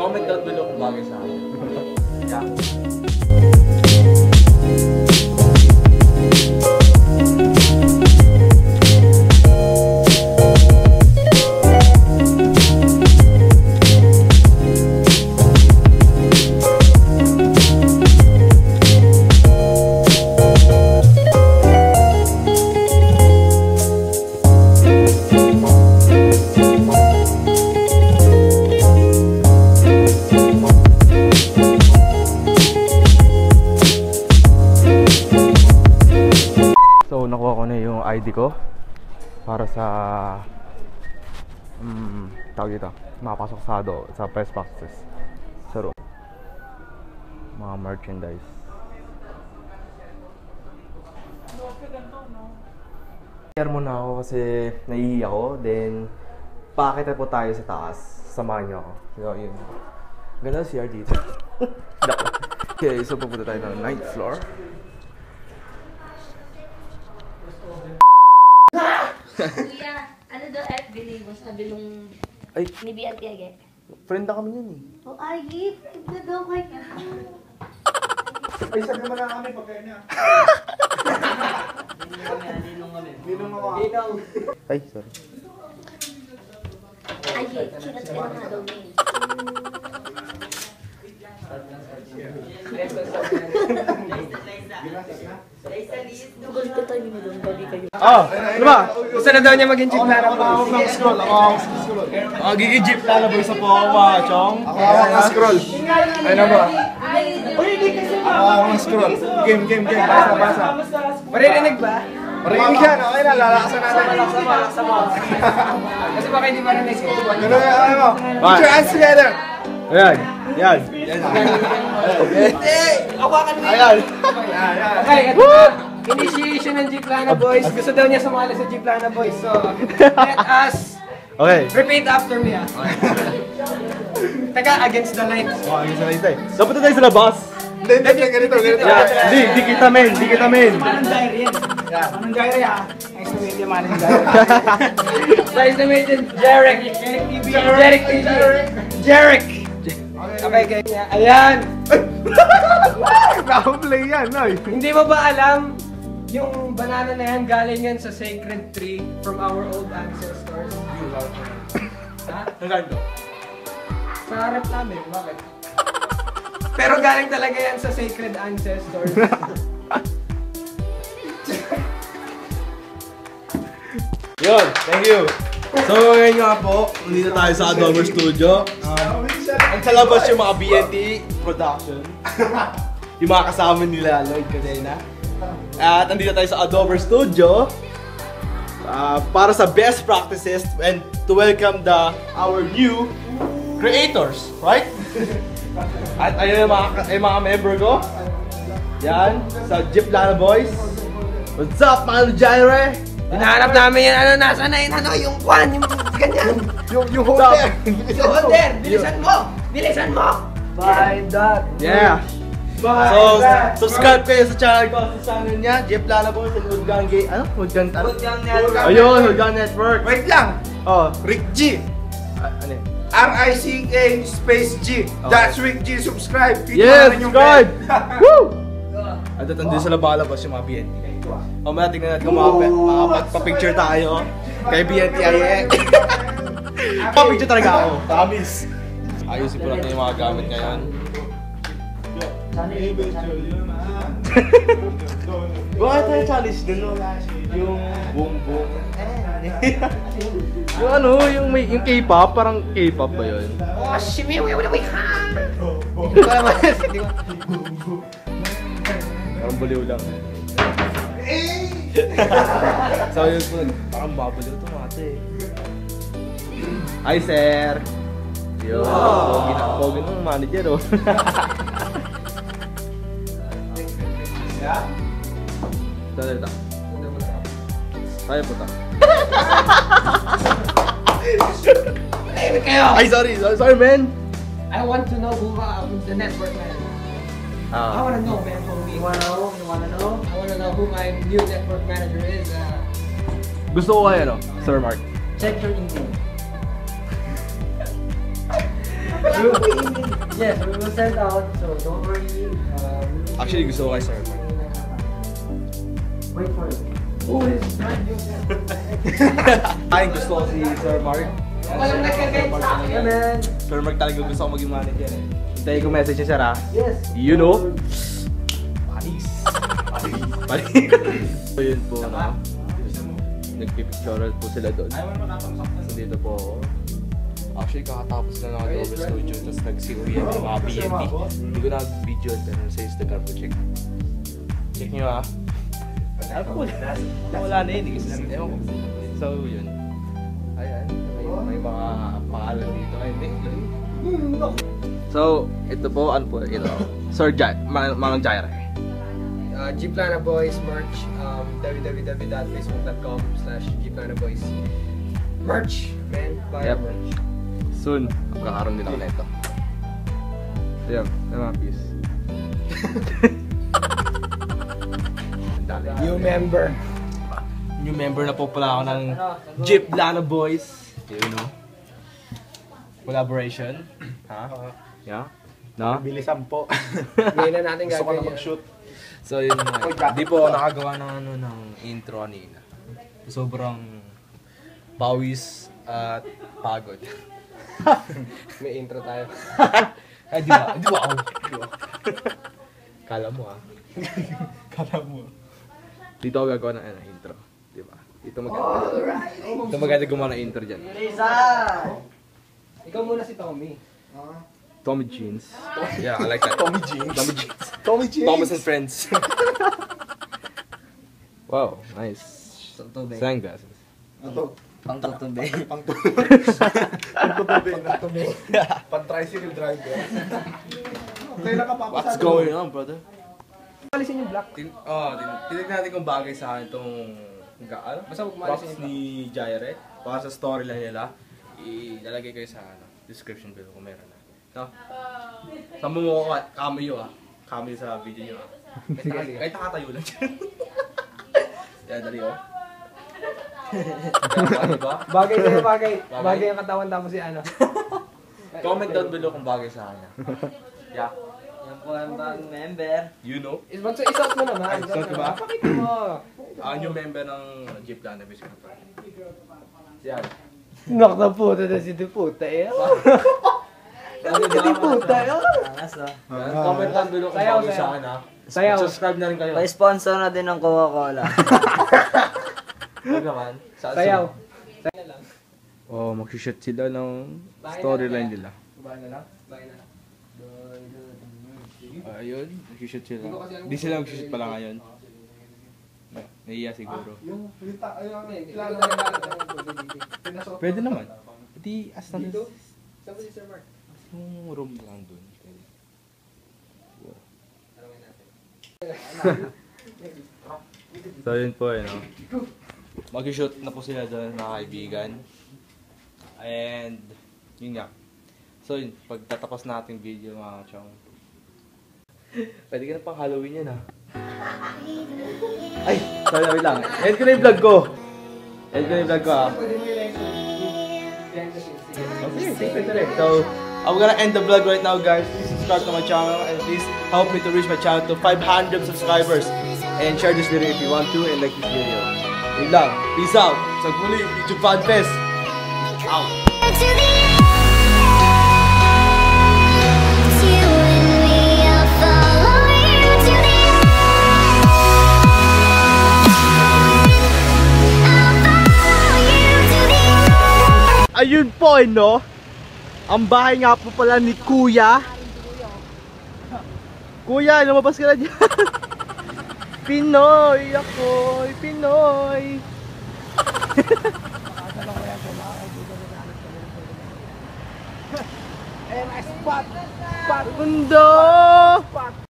Comment down below kung bagay sa akin. Yeah. ID ko para sa tawag dito, makapasok sa press boxes sa room. Mga merchandise share muna ako kasi naiiyak ako, then pakita po tayo sa taas, samahan nyo ako. So yun, ganda CR dito. Okay, so pupunta tayo ng 9th floor. Kuya, ano daw FB name mo? Sabi nung ni BNT agad? Friend na kami yun eh. Oh, ay, friend na daw kayo. Ay, sabi naman na kami, pagkain na. Ninong kami. Ninong ako. Ninong. Ay, sorry. Ay, sinat ka na nga daw name. Oh, ano ba? Gusto na daw niya maging Gplanaboyz. Ako Gplanaboyz sa Powa, Chong. Ako na-scroll. Ayun na ba? Ako na-scroll. Game. Basa. Marinig ba? Marinig yan. Okay na, lalakasan natin. Lalakasan mo. Kasi baka hindi pa na-next. Ano mo? Put your hands together. Ayan. Initiation ng Gplanaboyz. Gusto daw niya sumali sa Gplanaboyz. So, let us repeat after me. Teka, against the light. Oo, against the light. Dapat tayo sa labas. Hindi, ganito. Di kita men. Manong jireh. Nice to meet you, Manong jireh. Nice to meet you, Jerek. Jerek. Okay. Ayan. Nakaplay yan, ay. Hindi mo ba alam? Yung banana na yan, galing yan sa sacred tree from our old ancestors. You love it. Ha? Nagando? Sa harap namin, bakit? Pero galing talaga yan sa sacred ancestors. Yun, thank you. So ngayon nga po, nandito tayo sa Adobe Studio. Ang sa labas yung mga BNT Production. Yung mga kasama nila, Lloyd Cadena. At andito tayo sa Adobe Studio para sa best practices and to welcome our new creators, right? At ayun yung mga member ko. Yan, sa Gplanaboyz. What's up, Manong jireh? Hinahanap namin yan, nasa na yun, yung kwan, yung ganyan. Yung holder. Yung holder, bilisan mo. Find that. Yeah. So, subscribe kayo sa channel ko. Sa channel niya, Gplanaboyz and Hood Gang Networks. Ayun, Hood Gang Networks. Wait lang! Oh, RICKG. Ano yun? RICKG. That's RICKG. Subscribe. Yes, subscribe! Woo! At nandun sa labalabas yung mga BNT. O, maya tingnan natin kung makapagpapicture tayo. Kay BNTIA. Papicture talaga ako. Tamis. Ayusin po natin yung mga gamit ngayon. Baka tayo challenge dun, no? Yung bumbong. Yung ano, yung K-pop, parang K-pop ba yun? Oh, shimiwiwiwi ha! Hindi ko naman. Parang baliw lang. So yun po, parang babaliw ito mate. Hi sir! Yo, pogi ng manager oh. Dito. Tayo po ta. Ay, sorry man. I want to know who the network man. I want to know man for me. You wanna know? I want to know who my new network manager is. Gusto ko ay ano, Sir Mark. Check your email. Yes, we will send out, so don't worry. Actually, gusto ko kayo, sir. Wait for it. Oh, it's not you. Ay, gusto ko si Sir Mark. Walang nag-event sa akin. Sir Mark talaga gusto ko maging manager eh. Hintayin ko message niya, sir ha? Yes. You know? Panis. Panis. So yun po, no? Nagpipictural po sila doon. So dito po ako. Actually, kakatapos na lang Adobe Studios, tapos nag-COE at mga BNT. Hindi ko nag-video at meron sa Instagram ko, check. Check nyo ha. Wala na yun, ewan ko. So yun. Ayan, may mga pangalan dito. So, ito po, ano po, ito. Sir Manong jireh. Gplanaboyz merch, www.facebook.com/Gplanaboyz. Merch, man. Buy yep. Merch. Soon, magkakaroon din ako na ito. Ayan, yung mga piece. New member. New member na po pala ako ng Gplanaboyz. You know. Collaboration. Ha? Yeah. No? Bili 10. Ngayon na natin gagawin yun. Gusto ko na mag-shoot. So yun na. Di po nakagawa ng, ano, ng intro ni Ina. Sobrang pawis at pagod. May intro tayo. Ay, di ba? Di ba? Kala mo ah. Kala mo. Dito ako gagawa ng intro. Di ba? Dito maganda gumawa ng intro dyan. Lisa! Ikaw muna si Tommy. Tommy Jeans. Yeah, I like that. Tommy Jeans. Tommy Jeans. Tommy Jeans. Thomas and Friends. Wow, nice. Sunglasses. Ito. Pang-tutubay. Pang-tutubay. Pang-tricycle driver. Kailan ka papasado? What's going on, brother? Alisin yung black. Tinignan natin kung bagay sa akin itong basta box ni jireh. Para sa story lang nila, ilalagay kayo sa description below kung meron na. No? Saan mo mo cameo ah. Cameo sa video nyo ah. Kahit nakatayo lang dyan. Yan, dali oh. Bagay sa'yo, bagay. Bagay ang katawan tapos si ano. Comment down below kung bagay sa kanya. Yeah. Yan po ang bagong member. You know? Isot mo naman. Isot mo ba? Pakita mo. Ang new member ng Gplanaboyz. Yan. Knock na puta na si Deputa eh. Knock na Deputa eh. Comment down below kung bagay sa kanya. Subscribe na rin kayo. Pa-sponsor na din ng Coca-Cola. Huwag naman. Sayaw. Sayaw lang. Oo, mag-shoot sila ng storyline nila. Kubahan na lang? Kubahan na lang. Ayun, mag-shoot sila. Hindi sila mag-shoot pala ngayon. Naiya siguro. Pwede naman. Pwede as na dito. Saan si Sir Mark? Yung room lang dun. Alamin natin. So yun po eh, no? Mag-shoot na po sila doon mga kaibigan. And, yun nga. So yun, pagtatapos na ating video mga chong. Pwede ka na pang Halloween yan ha. Ay, sorry, wait lang. End ko na yung vlog ko. End ko na yung vlog ko ha. Okay, thanks for today. So, I'm gonna end the vlog right now guys. Please subscribe to my channel and please help me to reach my channel to 500 subscribers. And share this video if you want to and like this video. Good luck. Peace out. Sa muli, YouTube Fan Fest. Out. Ayun po, eh, no? Ang bahay nga po pala ni Kuya. Kuya, lumabas ka na dyan. Pinoy ako'y Pinoy. And I spot mundo.